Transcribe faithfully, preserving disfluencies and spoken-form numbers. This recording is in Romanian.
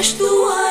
ești tu.